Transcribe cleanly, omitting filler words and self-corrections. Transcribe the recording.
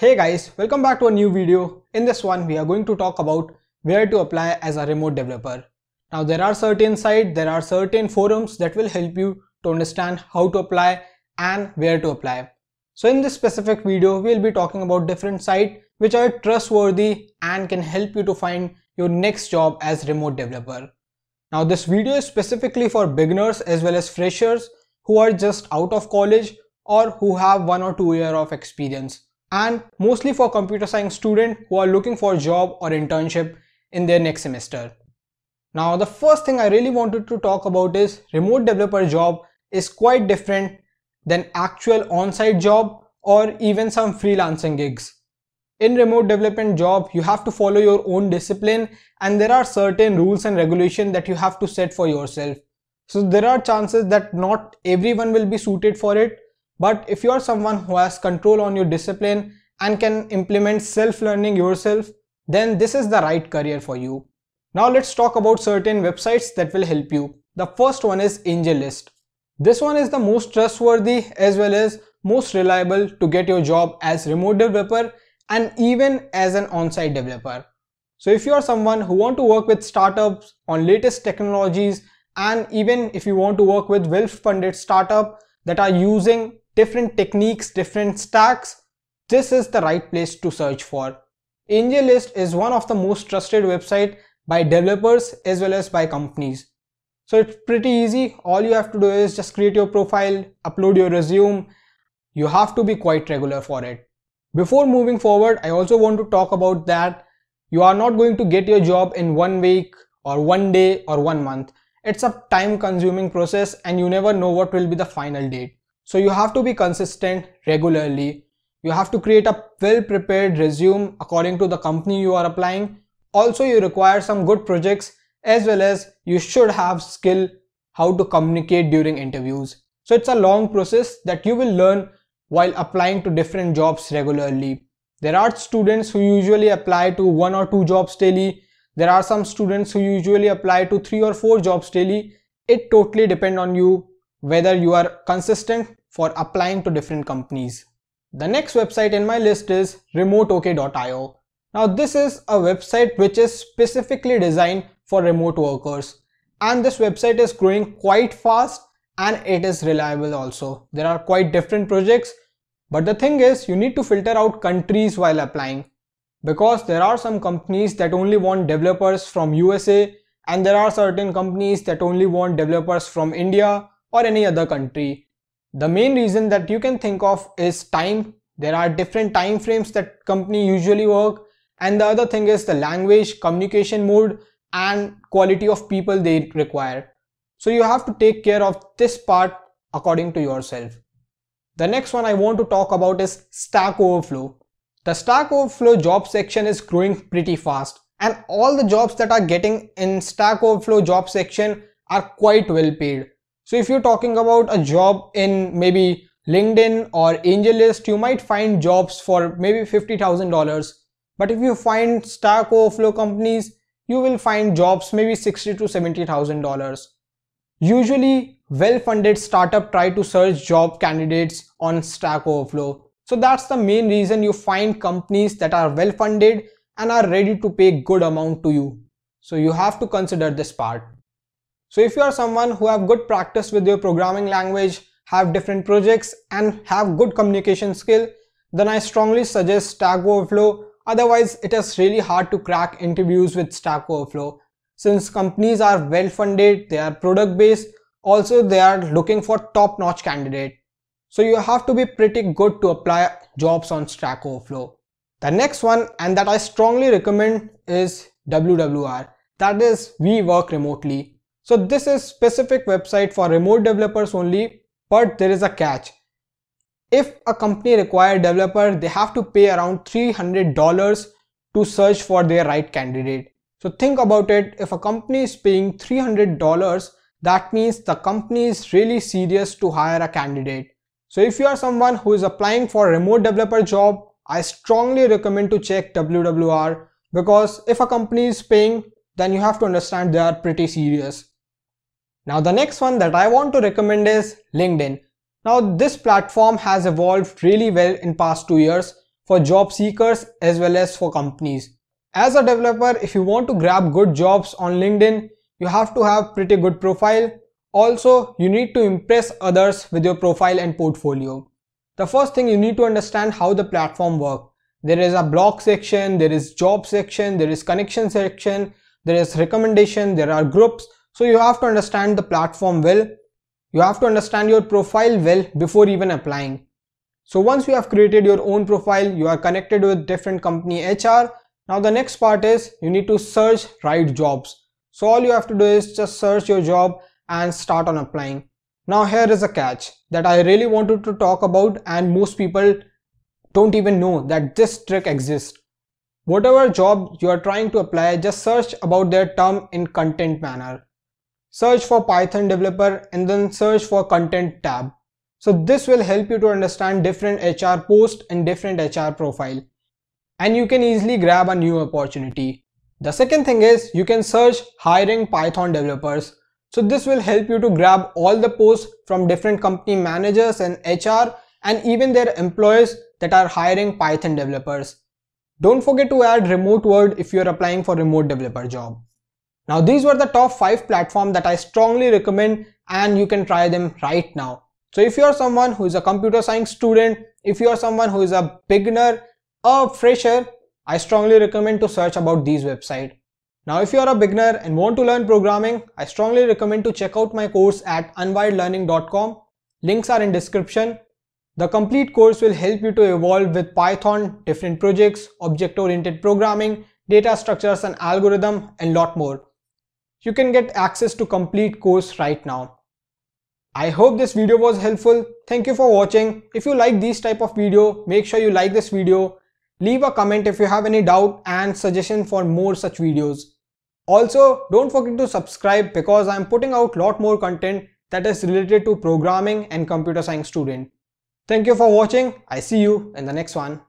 Hey guys, welcome back to a new video. In this one, we are going to talk about where to apply as a remote developer. Now there are certain sites, there are certain forums that will help you to understand how to apply and where to apply. So in this specific video, we'll be talking about different sites which are trustworthy and can help you to find your next job as remote developer. Now this video is specifically for beginners as well as freshers who are just out of college or who have 1 or 2 years of experience, and mostly for computer science students who are looking for a job or internship in their next semester. Now the first thing I really wanted to talk about is remote developer job is quite different than actual on-site job or even some freelancing gigs. In remote development job, you have to follow your own discipline and there are certain rules and regulations that you have to set for yourself. So there are chances that not everyone will be suited for it. But if you are someone who has control on your discipline and can implement self-learning yourself, then this is the right career for you. Now let's talk about certain websites that will help you. The first one is AngelList. This one is the most trustworthy as well as most reliable to get your job as remote developer and even as an on-site developer. So if you are someone who want to work with startups on latest technologies, and even if you want to work with well-funded startup that are using different techniques, different stacks, this is the right place to search for. AngelList is one of the most trusted websites by developers as well as by companies. So it's pretty easy. All you have to do is just create your profile, upload your resume. You have to be quite regular for it. Before moving forward, I also want to talk about that you are not going to get your job in 1 week or 1 day or 1 month. It's a time-consuming process and you never know what will be the final date. So you have to be consistent regularly. You have to create a well-prepared resume according to the company you are applying. Also, you require some good projects as well as you should have skill how to communicate during interviews. So it's a long process that you will learn while applying to different jobs regularly. There are students who usually apply to 1 or 2 jobs daily. There are some students who usually apply to 3 or 4 jobs daily. It totally depends on you whether you are consistent for applying to different companies. The next website in my list is RemoteOK.io. Now this is a website which is specifically designed for remote workers, and this website is growing quite fast and it is reliable also. There are quite different projects, but the thing is you need to filter out countries while applying, because there are some companies that only want developers from USA and there are certain companies that only want developers from India or any other country. The main reason that you can think of is time. There are different time frames that company usually work, and the other thing is the language, communication mode and quality of people they require. So you have to take care of this part according to yourself. The next one I want to talk about is Stack Overflow. The Stack Overflow job section is growing pretty fast and all the jobs that are getting in Stack Overflow job section are quite well paid. So if you're talking about a job in maybe LinkedIn or AngelList, you might find jobs for maybe $50,000. But if you find Stack Overflow companies, you will find jobs maybe $60,000 to $70,000. Usually well-funded startup try to search job candidates on Stack Overflow. So that's the main reason you find companies that are well-funded and are ready to pay good amount to you. So you have to consider this part. So if you are someone who have good practice with your programming language, have different projects and have good communication skill, then I strongly suggest Stack Overflow. Otherwise, it is really hard to crack interviews with Stack Overflow. Since companies are well funded, they are product based, also they are looking for top-notch candidate. So you have to be pretty good to apply jobs on Stack Overflow. The next one, and that I strongly recommend, is WWR. That is We Work Remotely. So this is specific website for remote developers only, but there is a catch. If a company requires developer, they have to pay around $300 to search for their right candidate. So think about it, if a company is paying $300, that means the company is really serious to hire a candidate. So if you are someone who is applying for a remote developer job, I strongly recommend to check WWR, because if a company is paying, then you have to understand they are pretty serious. Now the next one that I want to recommend is LinkedIn. Now this platform has evolved really well in past 2 years for job seekers as well as for companies. As a developer, if you want to grab good jobs on LinkedIn, you have to have pretty good profile. Also, you need to impress others with your profile and portfolio. The first thing you need to understand how the platform works. There is a blog section, there is job section, there is connection section, there is recommendation, there are groups. So you have to understand the platform well. You have to understand your profile well before even applying. So once you have created your own profile, you are connected with different company HR. Now the next part is you need to search right jobs. So all you have to do is just search your job and start on applying. Now here is a catch that I really wanted to talk about, and most people don't even know that this trick exists. Whatever job you are trying to apply, just search about their term in content manner. Search for Python developer and then search for content tab. So this will help you to understand different HR posts and different HR profile, and you can easily grab a new opportunity. The second thing is you can search hiring Python developers. So this will help you to grab all the posts from different company managers and HR and even their employees that are hiring Python developers. Don't forget to add remote word if you're applying for remote developer job. Now these were the top 5 platforms that I strongly recommend, and you can try them right now. So if you are someone who is a computer science student, if you are someone who is a beginner, a fresher, I strongly recommend to search about these websites. Now if you are a beginner and want to learn programming, I strongly recommend to check out my course at unwiredlearning.com. Links are in description. The complete course will help you to evolve with Python, different projects, object-oriented programming, data structures and algorithm, and lot more. You can get access to complete course right now. I hope this video was helpful. Thank you for watching. If you like these type of video, make sure you like this video. Leave a comment if you have any doubt and suggestion for more such videos. Also, don't forget to subscribe because I'm putting out lot more content that is related to programming and computer science student. Thank you for watching. I see you in the next one.